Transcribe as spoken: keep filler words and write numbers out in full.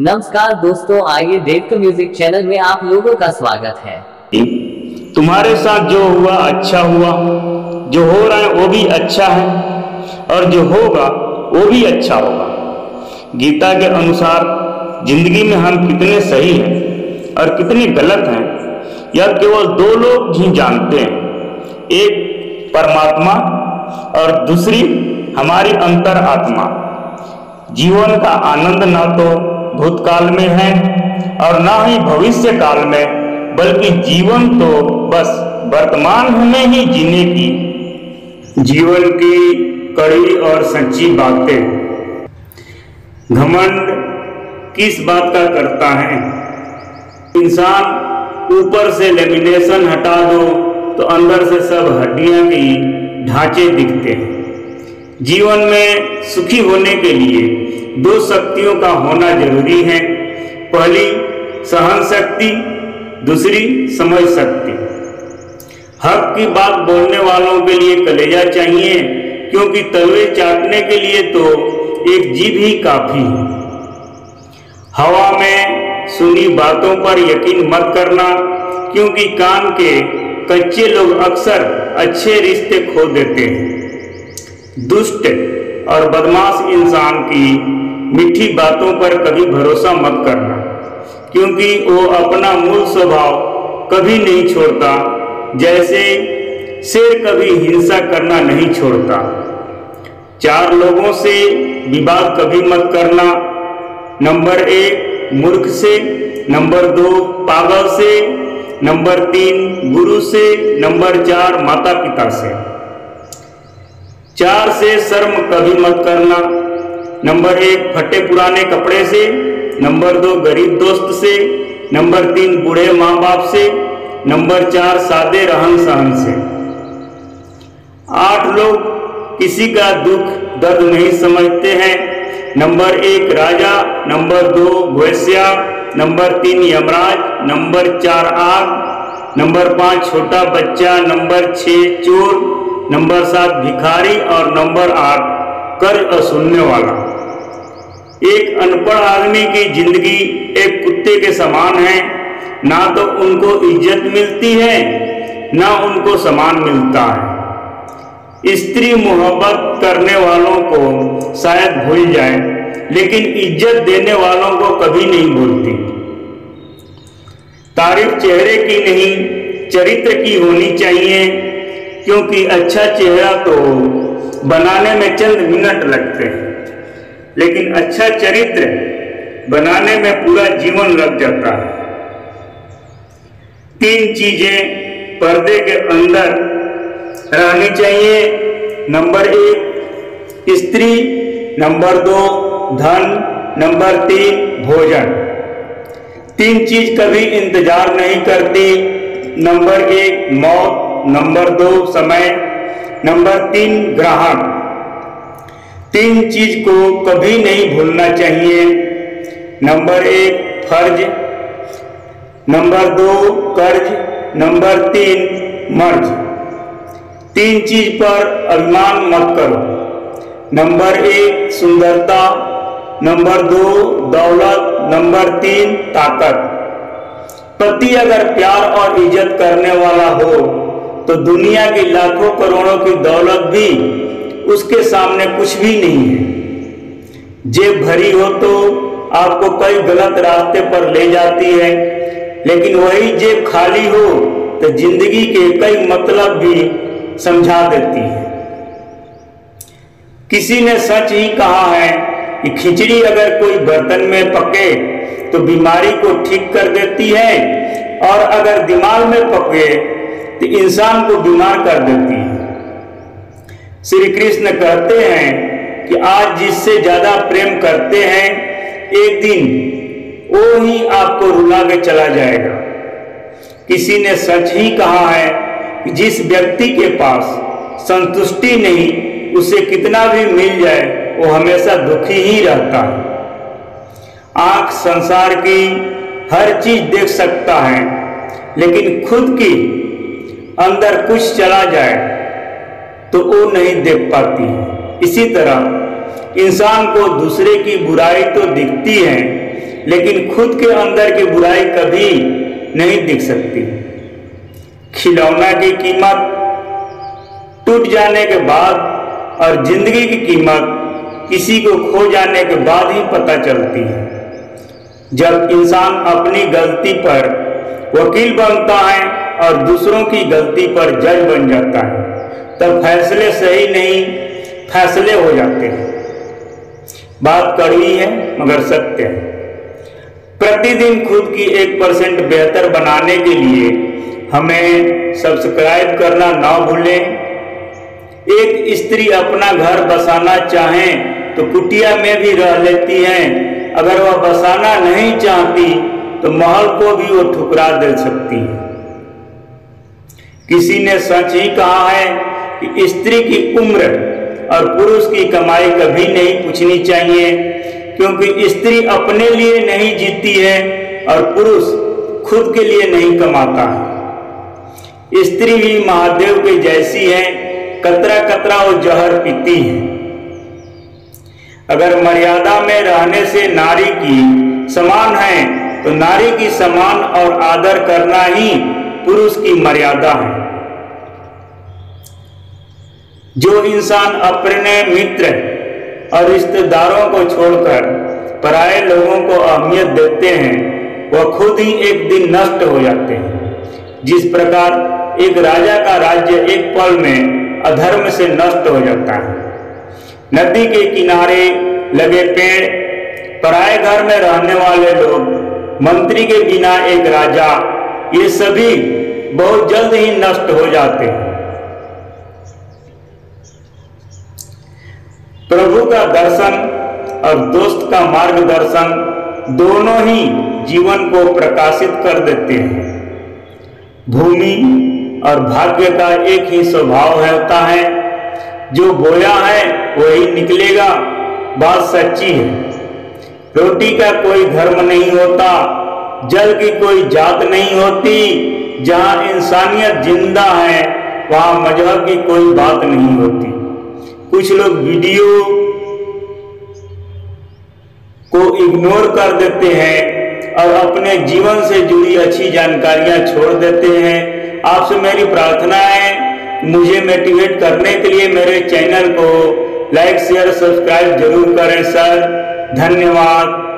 नमस्कार दोस्तों, आइए देव का म्यूजिक चैनल में आप लोगों का स्वागत है। तुम्हारे साथ जो हुआ अच्छा हुआ, जो हो रहा है वो भी अच्छा है और जो होगा वो भी अच्छा होगा। गीता के अनुसार जिंदगी में हम कितने सही हैं और कितने गलत हैं यह केवल दो लोग ही जानते हैं, एक परमात्मा और दूसरी हमारी अंतरात्मा। जीवन का आनंद ना तो भूतकाल में है और ना ही भविष्य काल में, बल्कि जीवन तो बस वर्तमान में ही जीने की जीवन की कड़ी और सच्ची बातें। घमंड किस बात का करता है इंसान? ऊपर से लेमिनेशन हटा दो तो अंदर से सब हड्डियां की ढांचे दिखते हैं। जीवन में सुखी होने के लिए दो शक्तियों का होना जरूरी है, पहली सहन शक्ति, दूसरी समझ शक्ति। हक की बात बोलने वालों के लिए कलेजा चाहिए, क्योंकि तलवे चाटने के लिए तो एक जीभ ही काफी है। हवा में सुनी बातों पर यकीन मत करना, क्योंकि कान के कच्चे लोग अक्सर अच्छे रिश्ते खो देते हैं। दुष्ट और बदमाश इंसान की मीठी बातों पर कभी भरोसा मत करना, क्योंकि वो अपना मूल स्वभाव कभी नहीं छोड़ता, जैसे शेर कभी हिंसा करना नहीं छोड़ता। चार लोगों से विवाद कभी मत करना, नंबर एक मूर्ख से, नंबर दो पागल से, नंबर तीन गुरु से, नंबर चार माता पिता से। चार से शर्म कभी मत करना, नंबर एक फटे पुराने कपड़े से, नंबर दो गरीब दोस्त से, नंबर तीन बूढ़े माँ बाप से, नंबर चार सादे रहन सहन से। आठ लोग किसी का दुख दर्द नहीं समझते हैं, नंबर एक राजा, नंबर दो घोषिया, नंबर तीन यमराज, नंबर चार आग, नंबर पाँच छोटा बच्चा, नंबर छः चोर, नंबर सात भिखारी और नंबर आठ कर्ज वसूलने वाला। एक अनपढ़ आदमी की जिंदगी एक कुत्ते के समान है, ना तो उनको इज्जत मिलती है ना उनको सम्मान मिलता है। स्त्री मोहब्बत करने वालों को शायद भूल जाए, लेकिन इज्जत देने वालों को कभी नहीं भूलती। तारीफ चेहरे की नहीं चरित्र की होनी चाहिए, क्योंकि अच्छा चेहरा तो बनाने में चंद मिनट लगते हैं, लेकिन अच्छा चरित्र बनाने में पूरा जीवन लग जाता है। तीन चीजें पर्दे के अंदर रहनी चाहिए, नंबर एक स्त्री, नंबर दो धन, नंबर तीन भोजन। तीन चीज कभी इंतजार नहीं करती, नंबर एक मौत, नंबर दो समय, नंबर तीन ग्राहक। तीन चीज को कभी नहीं भूलना चाहिए, नंबर एक फर्ज, नंबर दो कर्ज, नंबर तीन मर्ज। तीन चीज पर अभिमान मत करो, नंबर एक सुंदरता, नंबर दो दौलत, नंबर तीन ताकत। पति अगर प्यार और इज्जत करने वाला हो तो दुनिया की लाखों करोड़ों की दौलत भी उसके सामने कुछ भी नहीं है। जेब भरी हो तो आपको कई गलत रास्ते पर ले जाती है, लेकिन वही जेब खाली हो तो जिंदगी के कई मतलब भी समझा देती है। किसी ने सच ही कहा है कि खिचड़ी अगर कोई बर्तन में पके तो बीमारी को ठीक कर देती है, और अगर दिमाग में पके तो इंसान को बीमार कर देती है। श्री कृष्ण कहते हैं कि आज जिससे ज्यादा प्रेम करते हैं एक दिन वो ही आपको रुला के चला जाएगा। किसी ने सच ही कहा है कि जिस व्यक्ति के पास संतुष्टि नहीं, उसे कितना भी मिल जाए वो हमेशा दुखी ही रहता है। आंख संसार की हर चीज देख सकता है, लेकिन खुद की अंदर कुछ चला जाए तो वो नहीं देख पाती। इसी तरह इंसान को दूसरे की बुराई तो दिखती है, लेकिन खुद के अंदर की बुराई कभी नहीं दिख सकती। खिलौना की कीमत टूट जाने के बाद और जिंदगी की कीमत किसी को खो जाने के बाद ही पता चलती है। जब इंसान अपनी गलती पर वकील बनता है और दूसरों की गलती पर जज बन जाता है तब फैसले सही नहीं फैसले हो जाते हैं। बात कड़वी है मगर सत्य है। प्रतिदिन खुद की एक परसेंट बेहतर बनाने के लिए हमें सब्सक्राइब करना ना भूलें। एक स्त्री अपना घर बसाना चाहे तो कुटिया में भी रह लेती है, अगर वह बसाना नहीं चाहती तो महल को भी वो ठुकरा दे सकती है। किसी ने सच ही कहा है कि स्त्री की उम्र और पुरुष की कमाई कभी नहीं पूछनी चाहिए, क्योंकि स्त्री अपने लिए नहीं जीती है और पुरुष खुद के लिए नहीं कमाता है। स्त्री भी महादेव के जैसी है, कतरा कतरा वो जहर पीती है। अगर मर्यादा में रहने से नारी की समान है तो नारी की समान और आदर करना ही पुरुष की मर्यादा है। जो इंसान अपने मित्र और रिश्तेदारों को छोड़कर पराये लोगों को अहमियत देते हैं वह खुद ही एक दिन नष्ट हो जाते हैं। जिस प्रकार एक राजा का राज्य एक पल में अधर्म से नष्ट हो जाता है, नदी के किनारे लगे पेड़, पराये घर में रहने वाले लोग, मंत्री के बिना एक राजा, ये सभी बहुत जल्द ही नष्ट हो जाते हैं। प्रभु का दर्शन और दोस्त का मार्गदर्शन दोनों ही जीवन को प्रकाशित कर देते हैं। भूमि और भाग्य का एक ही स्वभाव होता है, जो बोया है वही निकलेगा, बात सच्ची है। रोटी का कोई धर्म नहीं होता, जल की कोई जात नहीं होती, जहाँ इंसानियत जिंदा है वहाँ मजहब की कोई बात नहीं होती। कुछ लोग वीडियो को इग्नोर कर देते हैं और अपने जीवन से जुड़ी अच्छी जानकारियाँ छोड़ देते हैं। आपसे मेरी प्रार्थना है, मुझे मोटिवेट करने के लिए मेरे चैनल को लाइक शेयर सब्सक्राइब जरूर करें सर। धन्यवाद।